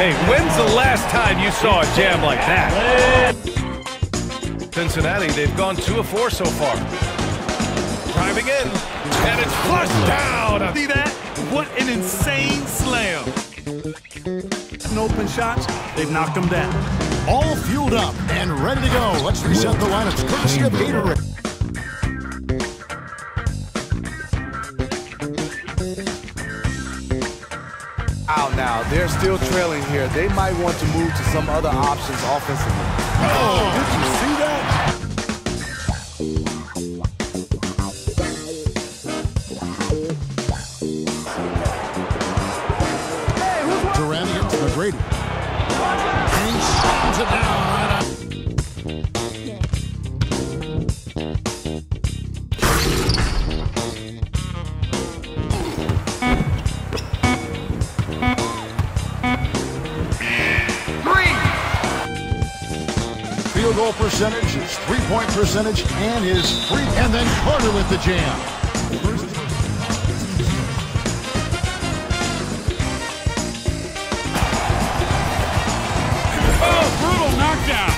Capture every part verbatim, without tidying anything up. Hey, when's the last time you saw a jam like that? Cincinnati, they've gone two of four so far. Driving in, and it's flushed down. See that? What an insane slam. Some open shots, they've knocked them down. All fueled up and ready to go. Let's reset the lineup. Christian Bateric. Out now. They're still trailing here. They might want to move to some other options offensively. Oh, did you see that? Hey, Durant against McGrady. And slams it down right up. Field goal percentage, his three-point percentage, and his free, and then Carter with the jam. Oh, brutal knockdown.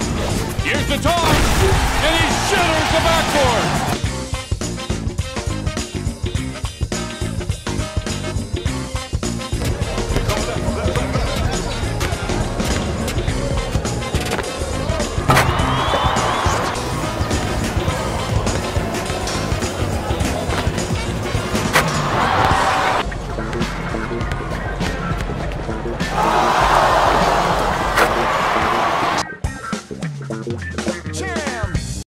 Here's the toss, and he shatters the backboard.